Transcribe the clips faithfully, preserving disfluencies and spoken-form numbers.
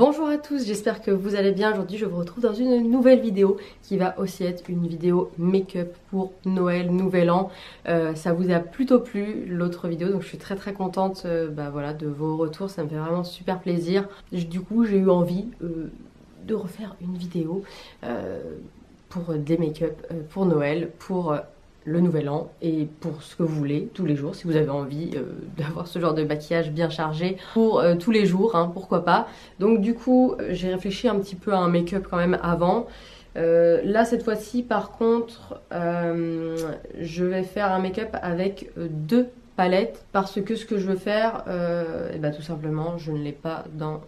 Bonjour à tous, j'espère que vous allez bien. Aujourd'hui je vous retrouve dans une nouvelle vidéo qui va aussi être une vidéo make-up pour Noël, Nouvel An. Euh, ça vous a plutôt plu l'autre vidéo, donc je suis très très contente euh, bah, voilà, de vos retours, ça me fait vraiment super plaisir. Je, du coup j'ai eu envie euh, de refaire une vidéo euh, pour des make-up euh, pour Noël, pour... Euh, le nouvel an et pour ce que vous voulez tous les jours si vous avez envie euh, d'avoir ce genre de maquillage bien chargé pour euh, tous les jours, hein, pourquoi pas. Donc du coup j'ai réfléchi un petit peu à un make-up quand même avant. Euh, là cette fois-ci par contre euh, je vais faire un make-up avec deux palettes parce que ce que je veux faire euh, et ben, tout simplement je ne l'ai pas dans euh,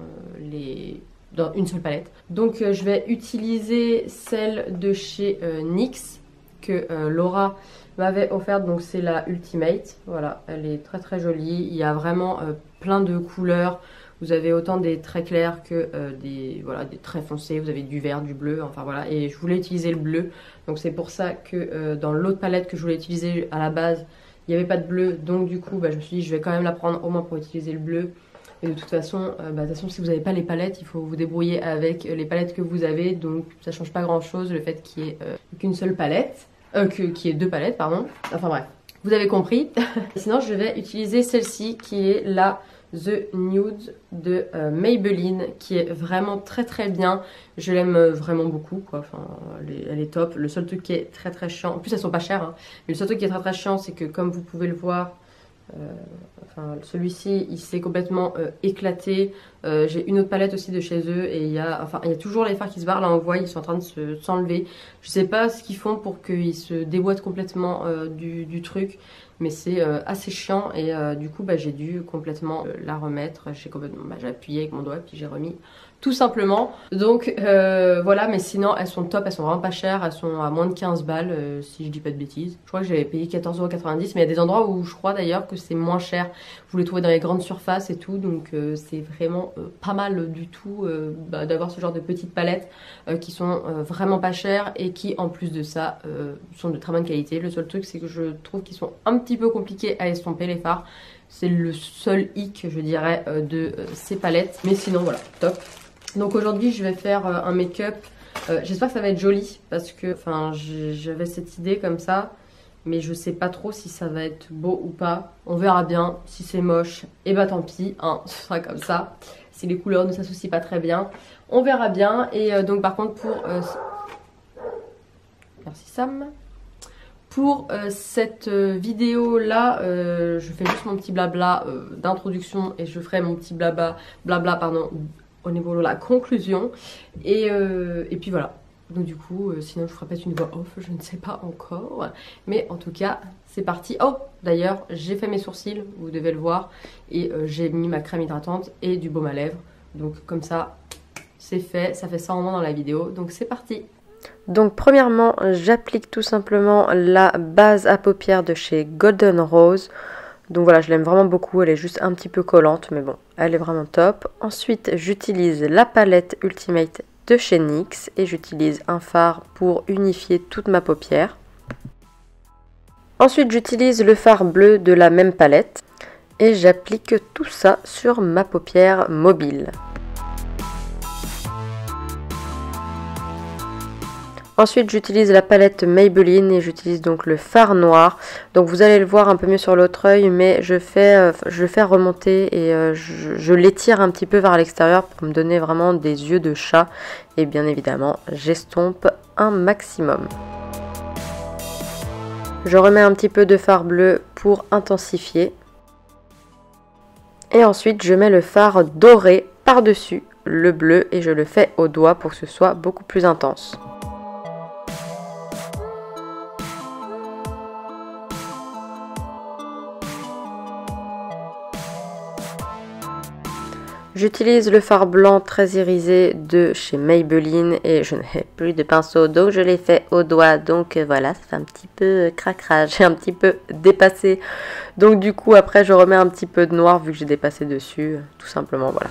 les... dans une seule palette. Donc euh, je vais utiliser celle de chez euh, N Y X que euh, Laura m'avait offerte, donc c'est la Ultimate. Voilà, elle est très très jolie, il y a vraiment euh, plein de couleurs, vous avez autant des très clairs que euh, des, voilà, des très foncés, vous avez du vert, du bleu, enfin voilà, et je voulais utiliser le bleu, donc c'est pour ça que euh, dans l'autre palette que je voulais utiliser à la base, il n'y avait pas de bleu, donc du coup bah, je me suis dit je vais quand même la prendre au moins pour utiliser le bleu. Et de toute façon, euh, bah, de toute façon si vous n'avez pas les palettes, il faut vous débrouiller avec les palettes que vous avez, donc ça change pas grand chose le fait qu'il y ait euh, qu'une seule palette. Euh, qui est deux palettes, pardon. Enfin bref, vous avez compris. Sinon, je vais utiliser celle-ci qui est la The Nude de euh, Maybelline, qui est vraiment très très bien. Je l'aime vraiment beaucoup, quoi. Enfin, elle est, elle est top. Le seul truc qui est très très chiant, en plus elles sont pas chères, hein, mais le seul truc qui est très très chiant, c'est que comme vous pouvez le voir, euh, enfin, celui-ci il s'est complètement euh, éclaté. Euh, j'ai une autre palette aussi de chez eux et il y a, enfin, il y a toujours les fards qui se barrent. Là on voit ils sont en train de s'enlever. Je sais pas ce qu'ils font pour qu'ils se déboîtent complètement euh, du, du truc, mais c'est euh, assez chiant et euh, du coup bah, j'ai dû complètement euh, la remettre. J'ai complètement, bah, j'ai appuyé avec mon doigt puis j'ai remis tout simplement. Donc euh, voilà, mais sinon elles sont top, elles sont vraiment pas chères, elles sont à moins de quinze balles euh, si je dis pas de bêtises. Je crois que j'avais payé quatorze euros quatre-vingt-dix, mais il y a des endroits où je crois d'ailleurs que c'est moins cher. Vous les trouvez dans les grandes surfaces et tout, donc euh, c'est vraiment Euh, pas mal du tout euh, bah, d'avoir ce genre de petites palettes euh, qui sont euh, vraiment pas chères et qui en plus de ça euh, sont de très bonne qualité. Le seul truc c'est que je trouve qu'ils sont un petit peu compliqués à estomper les fards, c'est le seul hic je dirais euh, de euh, ces palettes, mais sinon voilà, top. Donc aujourd'hui je vais faire euh, un make-up, euh, j'espère que ça va être joli parce que enfin j'avais cette idée comme ça, mais je sais pas trop si ça va être beau ou pas. On verra bien. Si c'est moche, et bah tant pis, hein, ce sera comme ça. Si les couleurs ne s'associent pas très bien, on verra bien. Et euh, donc par contre pour... Euh, merci Sam. Pour euh, cette vidéo là, euh, je fais juste mon petit blabla euh, d'introduction et je ferai mon petit blabla, blabla pardon, au niveau de la conclusion. Et, euh, et puis voilà. Donc du coup, euh, sinon je ferai peut-être une voix off, je ne sais pas encore. Mais en tout cas, c'est parti. Oh, d'ailleurs, j'ai fait mes sourcils, vous devez le voir. Et euh, j'ai mis ma crème hydratante et du baume à lèvres. Donc comme ça, c'est fait. Ça fait ça en moins dans la vidéo. Donc c'est parti. Donc premièrement, j'applique tout simplement la base à paupières de chez Golden Rose. Donc voilà, je l'aime vraiment beaucoup. Elle est juste un petit peu collante, mais bon, elle est vraiment top. Ensuite, j'utilise la palette Ultimate de chez N Y X et j'utilise un fard pour unifier toute ma paupière. Ensuite j'utilise le fard bleu de la même palette et j'applique tout ça sur ma paupière mobile. Ensuite j'utilise la palette Maybelline et j'utilise donc le fard noir. Donc vous allez le voir un peu mieux sur l'autre œil, mais je, fais, je le fais remonter et je, je l'étire un petit peu vers l'extérieur pour me donner vraiment des yeux de chat. Et bien évidemment j'estompe un maximum. Je remets un petit peu de fard bleu pour intensifier. Et ensuite je mets le fard doré par-dessus le bleu et je le fais au doigt pour que ce soit beaucoup plus intense. J'utilise le fard blanc très irisé de chez Maybelline et je n'ai plus de pinceau donc je l'ai fait au doigt, donc voilà, ça fait un petit peu cracra, j'ai un petit peu dépassé, donc du coup après je remets un petit peu de noir vu que j'ai dépassé dessus, tout simplement, voilà.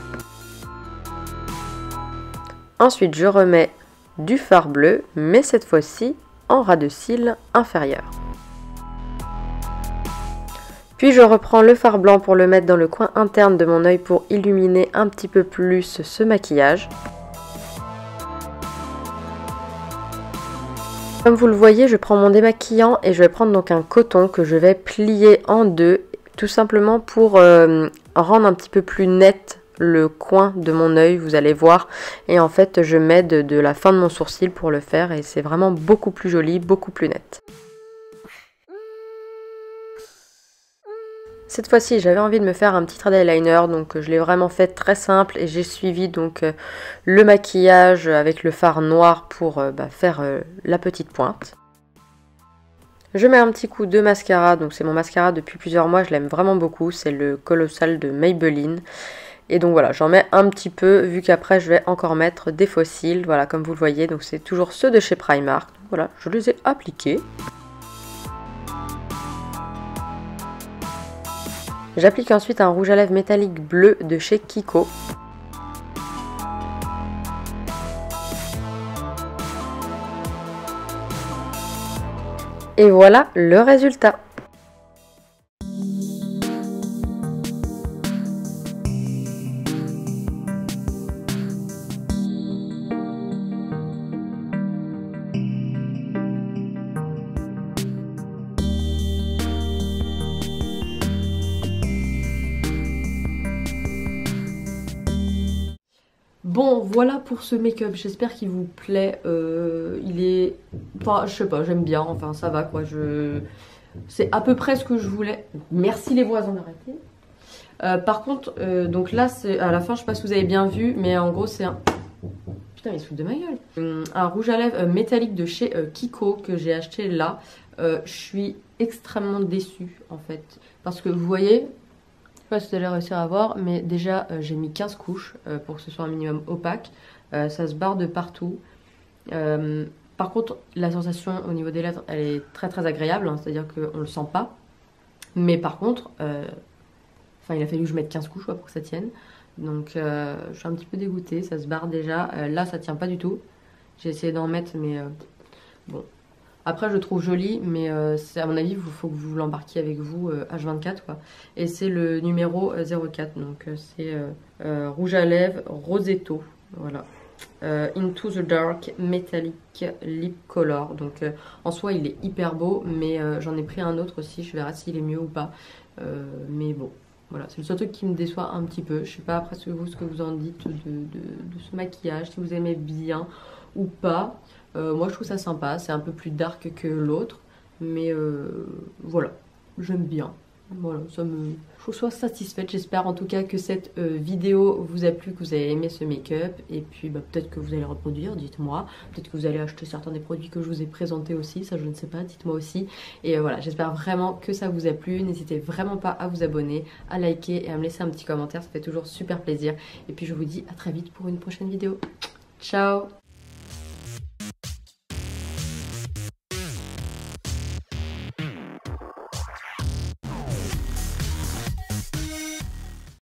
Ensuite je remets du fard bleu, mais cette fois-ci en ras de cils inférieur. Puis je reprends le fard blanc pour le mettre dans le coin interne de mon œil pour illuminer un petit peu plus ce maquillage. Comme vous le voyez, je prends mon démaquillant et je vais prendre donc un coton que je vais plier en deux, tout simplement pour euh, rendre un petit peu plus net le coin de mon œil, vous allez voir. Et en fait, je m'aide de la fin de mon sourcil pour le faire et c'est vraiment beaucoup plus joli, beaucoup plus net. Cette fois-ci, j'avais envie de me faire un petit trait d'eyeliner, donc je l'ai vraiment fait très simple et j'ai suivi donc le maquillage avec le fard noir pour bah, faire la petite pointe. Je mets un petit coup de mascara, donc c'est mon mascara depuis plusieurs mois, je l'aime vraiment beaucoup, c'est le Colossal de Maybelline. Et donc voilà, j'en mets un petit peu vu qu'après je vais encore mettre des faux cils, voilà, comme vous le voyez, donc c'est toujours ceux de chez Primark, donc voilà, je les ai appliqués. J'applique ensuite un rouge à lèvres métallique bleu de chez Kiko. Et voilà le résultat. Bon, voilà pour ce make-up, j'espère qu'il vous plaît, euh, il est, enfin je sais pas, j'aime bien, enfin ça va quoi, je... c'est à peu près ce que je voulais, merci les voisins d'arrêter. Euh, par contre, euh, donc là c'est à la fin, je sais pas si vous avez bien vu, mais en gros c'est un, putain il se fout de ma gueule, un rouge à lèvres euh, métallique de chez euh, Kiko que j'ai acheté là, euh, je suis extrêmement déçue en fait, parce que vous voyez... Je sais pas si vous allez réussir à voir, mais déjà euh, j'ai mis quinze couches euh, pour que ce soit un minimum opaque, euh, ça se barre de partout. Euh, par contre la sensation au niveau des lèvres elle est très très agréable, hein, c'est à dire qu'on le sent pas, mais par contre euh, enfin il a fallu que je mette quinze couches quoi, pour que ça tienne, donc euh, je suis un petit peu dégoûtée, ça se barre déjà, euh, là ça tient pas du tout, j'ai essayé d'en mettre mais euh, bon. Après je le trouve joli, mais euh, à mon avis il faut que vous l'embarquiez avec vous euh, H vingt-quatre quoi. Et c'est le numéro zéro quatre, donc euh, c'est euh, euh, rouge à lèvres Rosetto, voilà. Euh, Into the Dark Metallic Lip Color, donc euh, en soi il est hyper beau, mais euh, j'en ai pris un autre aussi, je verrai s'il est mieux ou pas, euh, mais bon. Voilà, c'est le seul truc qui me déçoit un petit peu. Je sais pas après ce que vous, ce que vous en dites de, de, de ce maquillage, si vous aimez bien ou pas. Euh, moi je trouve ça sympa, c'est un peu plus dark que l'autre, mais euh, voilà, j'aime bien. Voilà, ça me... je sois satisfaite, j'espère en tout cas que cette euh, vidéo vous a plu, que vous avez aimé ce make-up, et puis bah, peut-être que vous allez reproduire, dites-moi, peut-être que vous allez acheter certains des produits que je vous ai présentés aussi, ça je ne sais pas, dites-moi aussi, et euh, voilà, j'espère vraiment que ça vous a plu, n'hésitez vraiment pas à vous abonner, à liker et à me laisser un petit commentaire, ça fait toujours super plaisir, et puis je vous dis à très vite pour une prochaine vidéo, ciao.